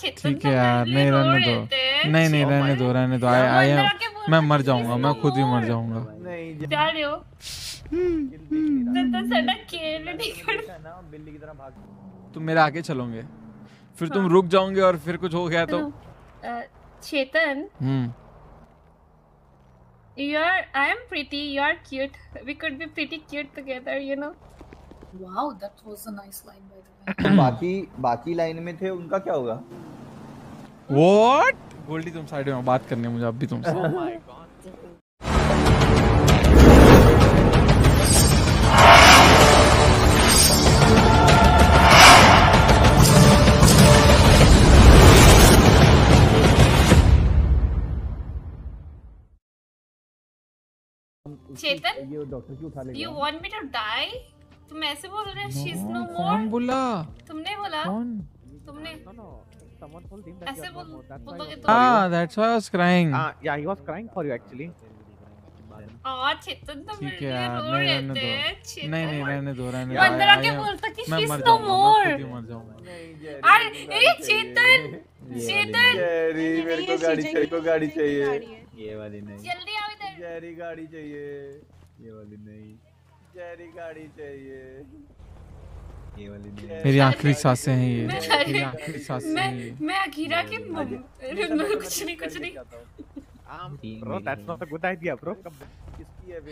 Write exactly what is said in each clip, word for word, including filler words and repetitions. ठीक है यार, नहीं रहने दो, नहीं नहीं रहने दो रहने दो आई एम मैं मर जाऊंगा, मैं खुद ही मर जाऊंगा। तुम मेरे आगे चलोगे फिर तुम रुक जाओगे और फिर कुछ हो गया तो। चेतन, you're I'm pretty, you're cute, we could be pretty cute together, you know. Wow, that was a nice line by the way. बाकी बाकी लाइन में थे उनका क्या होगा? What? गोल्डी तुम साइड में बात करनी है मुझे अब भी तुमसे। Oh my God. चेतन, ये डॉक्टर क्यों उठा ले? You want me to die? तुम ऐसे बोल रहे हो? She's no more. कौन बोला? तुमने बोला? कौन? तुमने? ऐसे बोल बोलोगे तो? Ah, that's why I was crying. Ah, yeah, he was crying for you actually. Ah, चेतन तो मेरे लिए रो रहे थे। नहीं नहीं रहने दो रहने दो। बंदर आके बोलता कि she's no more. अरे ये चेतन, चेतन। जेरी मेरे को गाड़ी चाहिए, मेरे को गाड़ी चाहिए। ये वाली नहीं। जल्दी आओ इधर। जेरी गाड़ी चाहिए। ये वाली नहीं। जेरी गाड़ी चाहिए। ये वाली नहीं। मेरी आखिरी सांसें हैं ये। मेरी आखिरी सांसें हैं ये। मैं मैं अखीरा के कुछ नहीं कुछ नहीं। Bro that's not a good idea bro.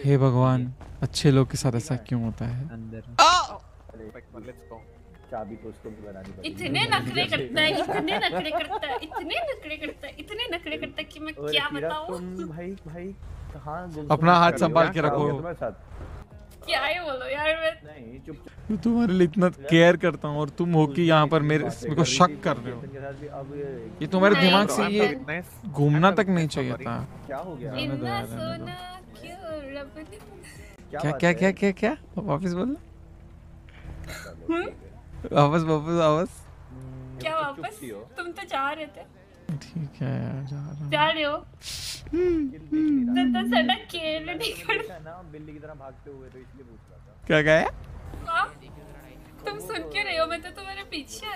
हे भगवान, अच्छे लोग के साथ ऐसा क्यों होता है? चाबी तो उसको भी बनानी पड़ेगी। इतने नखरे करता है, इतने नखरे करता है, इतने नखरे करता है, इतने नखरे करता है कि मैं क्या बताऊं। तुम भाई भाई कहां गुम? अपना हाथ संभाल के रखो। क्या ही बोलो यार मैं। नहीं चुप। तुम्हारे लिए इतना केयर करता हूं और तुम हो कि यहां पर मेरे को शक कर रहे हो। ये तुम्हारे दिमाग से ये घूमना तक नहीं चाहिए था। क्या हो गया? इतना सोना क्यों रब ने? क्या क्या क्या क्या क्या वापस बोल। वापस वापस वापस क्या वापस? तुम तो जा रहे थे। ठीक है यार, जा रहा जा रहे हो। बिल्ली की तरह भागते हुए तो इसलिए पूछ रहा था। क्या गया? तुम सुन क्यों रहे हो? मैं तो तुम्हारे पीछे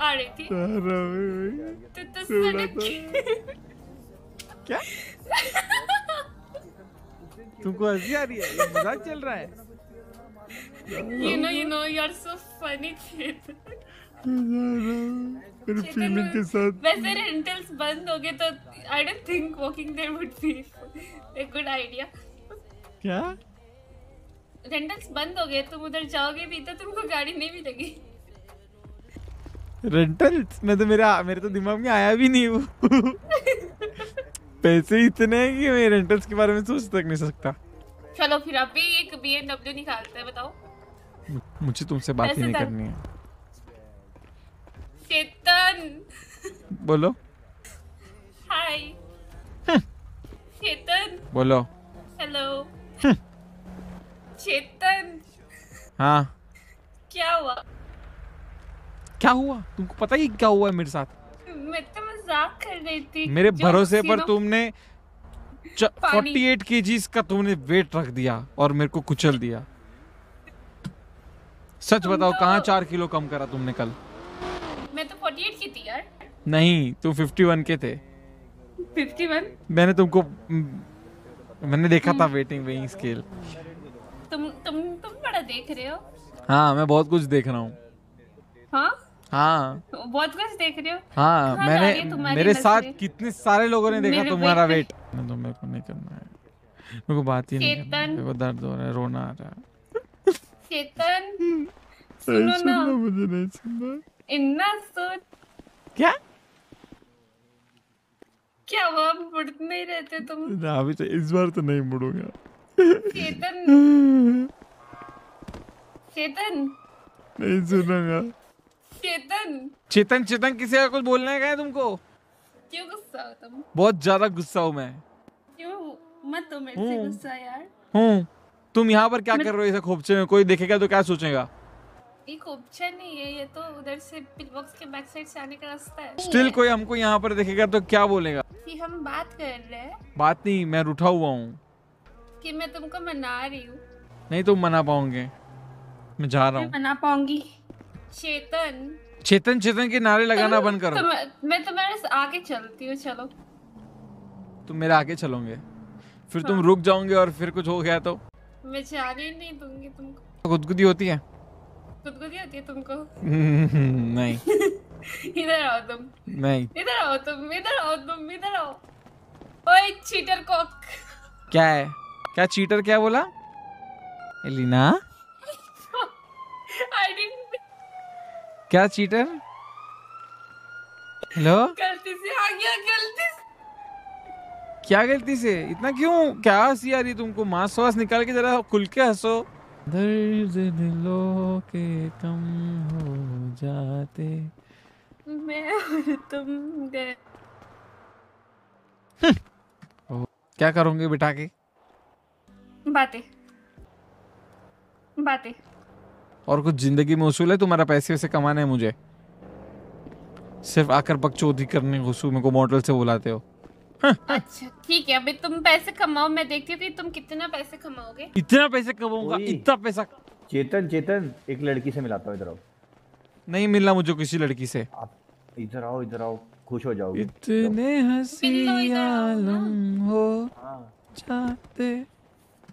आ रही थी। क्या तुमको हंसी आ रही है? मजाक चल रहा है। You know, you know, you are so funny, Chetan. फिर फीलिंग के साथ। वैसे रेंटल्स बंद हो गए तो I don't think walking there would be a good idea. क्या? रेंटल्स बंद हो गए तुम उधर जाओगे भी तो तुमको गाड़ी नहीं मिलेगी। रेंटल्स? मैं तो मेरा मेरे तो दिमाग में आया भी नहीं वो। पैसे इतने हैं कि मैं रेंटल्स के बारे में सोच तक नहीं सकता। चलो फिर आप भी एक बी एम डब्ल्यू निकालते हैं, बताओ। मुझे तुमसे बात ही नहीं करनी है। चेतन बोलो। हाय चेतन बोलो। हेलो चेतन। हाँ क्या हुआ? क्या हुआ? तुमको पता ही क्या हुआ है मेरे साथ? मैं तो मजाक कर रही थी। मेरे भरोसे पर तुमने अड़तालीस केजीज का तुमने वेट रख दिया और मेरे को कुचल दिया। सच बताओ तो... कहाँ चार किलो कम करा तुमने कल? मैं तो अड़तालीस की थी यार। नहीं, तुम इक्यावन के थे। इक्यावन? मैंने तुमको मैंने देखा था वेटिंग वेइंग स्केल। तुम तुम तुम बड़ा देख रहे हो। हाँ मैं बहुत कुछ देख रहा हूँ। हाँ हाँ बहुत कुछ देख रहे हो। हाँ मैंने मेरे साथ कितने सारे लोगों ने देखा तुम्हारा वेट। तो मेरे को नहीं करना है, मेरे को बात ही नहीं करनी है। वो दर्द हो रहा है, रोना आ रहा है। चेतन सुनो ना, मुझे नहीं सुनना। इतना सोच क्या क्या हुआ? मुड़ नहीं रहते तुम। ना अभी तो इस बार तो नहीं मुड़ूंगा। चेतन चेतन नहीं सुनूंगा। चेतन चेतन चेतन किसी का कुछ बोलना है क्या तुमको? क्यों गुस्सा हो तुम? बहुत ज्यादा गुस्सा हूँ मैं। क्यों? मत हो मेरे से गुस्सा यार। हूँ। तुम यहाँ पर क्या मत... कर रहे हो ऐसे खोपचे में? कोई देखेगा तो क्या सोचेगा? ये खोपचा नहीं है, ये तो उधर से पिल बॉक्स के बैक साइड से आने का रास्ता है। स्टिल कोई हमको यहाँ पर देखेगा तो क्या बोलेगा कि हम बात कर रहे हैं? बात नहीं, मैं रूठा हुआ हूँ कि मैं तुमको मना रही हूँ। नहीं तुम मना पाओगे, मैं जा रहा हूँ। मना पाऊंगी चेतन। चेतन चेतन के नारे लगाना बंद करो। तो मैं, मैं तुम्हारे आगे चलती हूँ। चलो तुम मेरे आगे चलोगे फिर हाँ। तुम रुक जाओगे और फिर कुछ हो गया तो मैं जाने नहीं दूंगी तुमको। गुदगुदी होती है गुदगुदी होती है तुमको? नहीं इधर आओ तुम। नहीं इधर आओ तुम इधर आओ तुम इधर आओ। ओए चीटर कॉक। क्या है क्या चीटर क्या बोला एलिना? क्या चीटर? हेलो गलती से आ गया गलती से। क्या गलती से? इतना क्यों क्या हंसी आ रही तुमको? मांस वास निकाल के जरा खुल के हंसो। दर्द दिलों के कम हो जाते मैं और तुम गए। क्या करोगे बिठा के? बातें बातें। और कुछ जिंदगी में उसूल है तुम्हारा? पैसे वैसे कमाना है मुझे, सिर्फ आकर बकचोदी करने मेरे को मॉडल से बुलाते हो। अच्छा ठीक है अभी तुम पैसे कमाओ, मैं देखती हूँ कि तुम कितना पैसे कमाओगे। इतना पैसे कमाऊंगा इतना पैसा। चेतन चेतन एक लड़की से मिलाता हूँ इधर आओ। नहीं मिलना मुझे किसी लड़की से। इधर आओ इधर आओ खुश हो जाओगे। इतने हंसी आलम हो जाते।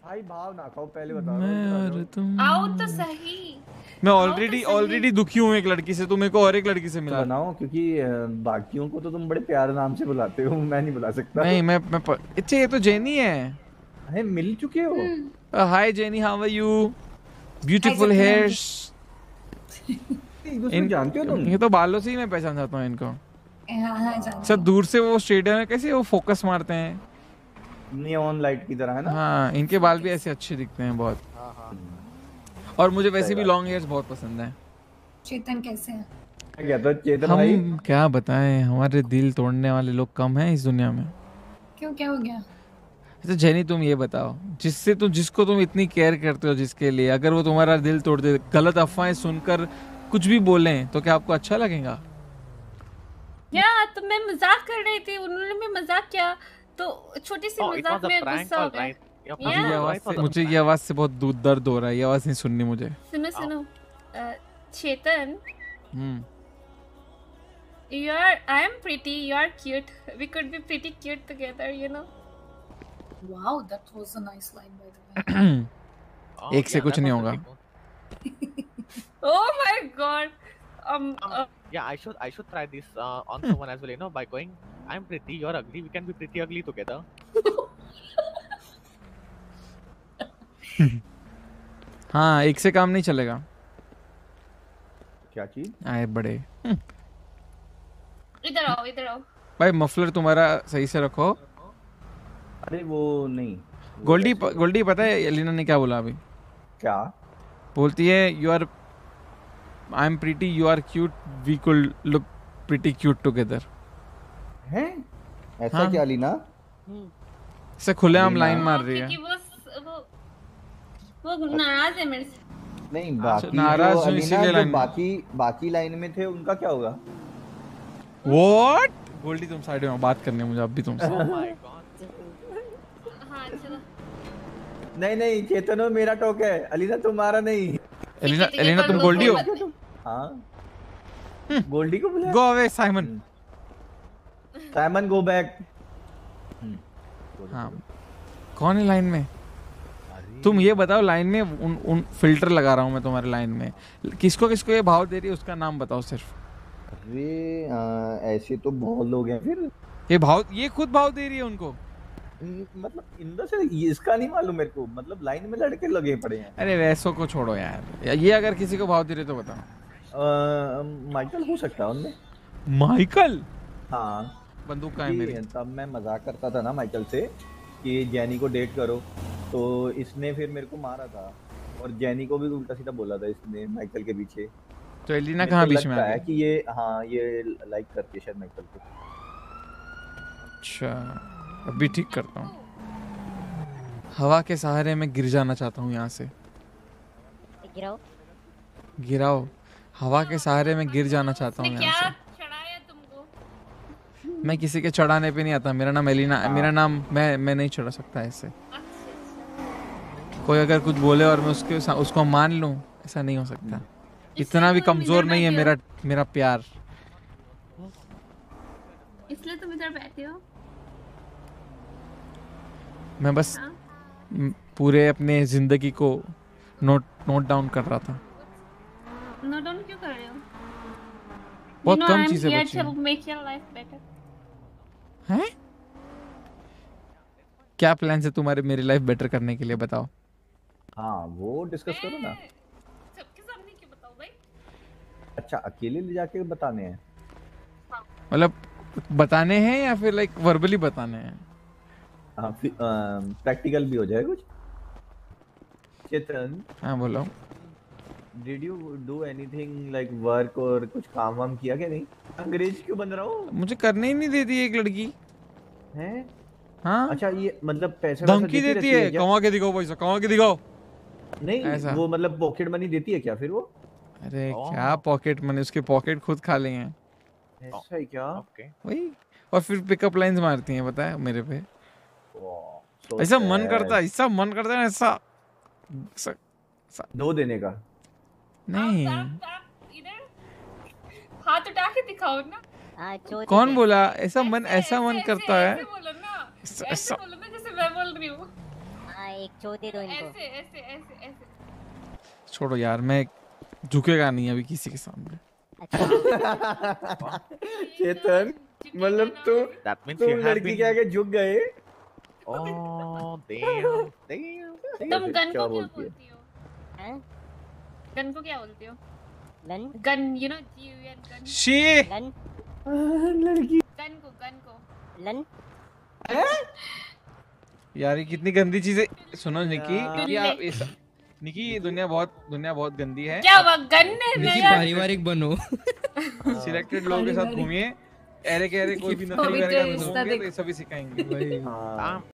भाई भाव ना खाओ पहले बता रहा हूं। आओ तो सही। मैं ऑलरेडी ऑलरेडी दुखी हूँ एक लड़की से, तुम एक और एक लड़की से मिला बनाओ क्योंकि बाकियों को तो तुम बड़े प्यार नाम से बुलाते हो, मैं नहीं बुला सकता। नहीं मैं मैं अच्छा ये तो जेनी है। अरे मिल चुके हो? Hi Jenny how are you? Beautiful hairs. इन जानते हो तुम? ये तो बालों से ही मैं पहचान जाता हूँ इनको। सर दूर से वो स्टेडियम में कैसे वो फोकस मारते हैं नियॉन लाइट की तरह है ना। हाँ इनके बाल भी ऐसे अच्छे दिखते हैं बहुत। हाँ, हाँ। और मुझे वैसे भी लॉन्ग हेयर्स बहुत पसंद है। चेतन कैसे है? क्या तो चेतन हम भाई? क्या बताएं हमारे दिल तोड़ने वाले लोग कम हैं इस दुनिया में। क्यों क्या हो गया? अच्छा जेनी तुम ये बताओ जिससे तुम जिसको तुम इतनी केयर करते हो जिसके लिए अगर वो तुम्हारा दिल तोड़ दे गलत अफवाहें सुनकर कुछ भी बोले तो क्या आपको अच्छा लगेगा? क्या तुम मैं मजाक कर रही थी उन्होंने मजाक किया तो छोटी सी मजाक में गुस्सा हो गया। मुझे आवाज से मुझे ये आवाज से बहुत दूध दर्द हो रहा है, ये आवाज नहीं सुननी मुझे। सुनो सुनो Chetan hmm you are I am pretty you are cute we could be pretty cute together you know. Wow that was a nice line by the way. एक से कुछ नहीं होगा। Oh my god um yeah i should i should try this uh, on someone as well you know by going I'm pretty you're ugly we can be pretty ugly together. हाँ एक से काम नहीं चलेगा। क्या चीज आए बड़े इधर आओ इधर आओ। भाई मफलर तुम्हारा सही से रखो। अरे वो नहीं गोल्डी प, गोल्डी पता है एलिना ने क्या बोला अभी? क्या बोलती है? You are I am pretty you are cute we could look pretty cute together. है ऐसा हाँ? क्या लीना ऐसे खुलेआम लाइन मार रही है कि वो वो वो नाराज है मेरे से। नहीं बाकी नाराज है इसीलिए लाइन बाकी बाकी लाइन में थे उनका क्या होगा? व्हाट गोल्डी तुम साइड में बात करने मुझे अब भी तुमसे। ओह माय गॉड हां चलो। नहीं नहीं चेतन मेरा टॉक है एलिना तुम्हारा नहीं। एलिना एलिना तुम गोल्डी हो? हां गोल्डी को बुला। Go away Simon Simon go back. हाँ कौन है लाइन में? तुम ये बताओ लाइन में उन उन फिल्टर लगा रहा हूँ मैं तुम्हारे लाइन में किसको किसको ये भाव दे रही है उसका नाम बताओ सिर्फ। अरे ऐसे तो बहुत लोग हैं फिर ये भाव ये खुद भाव दे रही है उनको। मतलब इंदर से इसका नहीं मालूम मेरे को मतलब लाइन में लड़के लगे पड़े हैं। अरे वैसों को छोड़ो यार ये अगर किसी को भाव दे रहे तो बताओ। माइकल हो सकता है उनमें। माइकल हाँ बंदूक का है मेरी। तब मैं मजाक करता था ना माइकल से कि जैनी को डेट करो तो इसने फिर मेरे को मारा था और जैनी को भी उल्टा सीधा बोला था इसने माइकल के पीछे। तो एलिना कहाँ बीच में आ गई कि ये हाँ ये लाइक करती शायद माइकल को। अच्छा अभी ठीक करता हूँ। हवा के सहारे मैं गिर जाना चाहता हूँ यहाँ से। गिराओ गिराओ हवा के सहारे मैं गिर जाना चाहता हूँ यहाँ से। मैं किसी के चढ़ाने पे नहीं आता। मेरा नाम एलिना मेरा नाम मैं मैं नहीं चढ़ा सकता ऐसे। कोई अगर कुछ बोले और मैं उसके उसको मान लूं ऐसा नहीं हो सकता। इतना भी कमजोर नहीं है मेरा मेरा प्यार, इसलिए तुम इधर बैठे हो। मैं बस हाँ? पूरे अपने जिंदगी को नोट नोट डाउन कर रहा था। नोट डाउन क्यों कर रहे हो? बहुत you know, कम चीजें बची हैं। हैं? क्या प्लान है तुम्हारे मेरी लाइफ बेटर करने के लिए, बताओ। हाँ वो डिस्कस करो ना। सबके सामने क्यों बताओ भाई? अच्छा अकेले ले जाके बताने हैं। मतलब बताने हैं या फिर लाइक वर्बली बताने हैं? हाँ प्रैक्टिकल भी हो जाए कुछ। चेतन हाँ बोलो। Did you do anything like work और कुछ काम वाम किया क्या? नहीं अंग्रेज क्यों बन रहा हो? मुझे करने ही नहीं देती एक लड़की है। हाँ अच्छा ये मतलब पैसे धमकी देती है, कमा के दिखाओ पैसा, कमा के दिखाओ। नहीं ऐसा? वो मतलब पॉकेट मनी देती है क्या फिर वो? अरे क्या पॉकेट मनी, उसके पॉकेट खुद खाली हैं। ऐसा ही क्या? वही, और फिर पिकअप लाइंस मारती है बताया मेरे पे। ऐसा मन करता है, ऐसा मन करता है ऐसा दो देने का। नहीं हाथ उठा के दिखाओ ना। कौन बोला ऐसा मन? ऐसा मन करता है ऐसा बोलो ना जैसे मैं बोल रही हूँ। एक छोटे दो इनको ऐसे ऐसे ऐसे ऐसे। छोड़ो यार मैं झुकेगा नहीं अभी किसी के सामने। चेतन मतलब तुम तुम लड़की के आगे झुक गए। ओह देव देव तुम गन को क्या बोलती हो? गन को क्या बोलती हो? Gun gun you know G U N gun she gun लड़की गन को गन को लन यार ये कितनी गंदी चीजें। सुनो निकी आप इस निकी दुनिया बहुत दुनिया बहुत गंदी है। क्या हुआ गन ने निकी पारिवारिक बनो सिलेक्टेड लोगों के साथ घूमिए। अरे कह रहे कोई भी नफरी करेगा तो सभी सिखाएंगे भाई। हां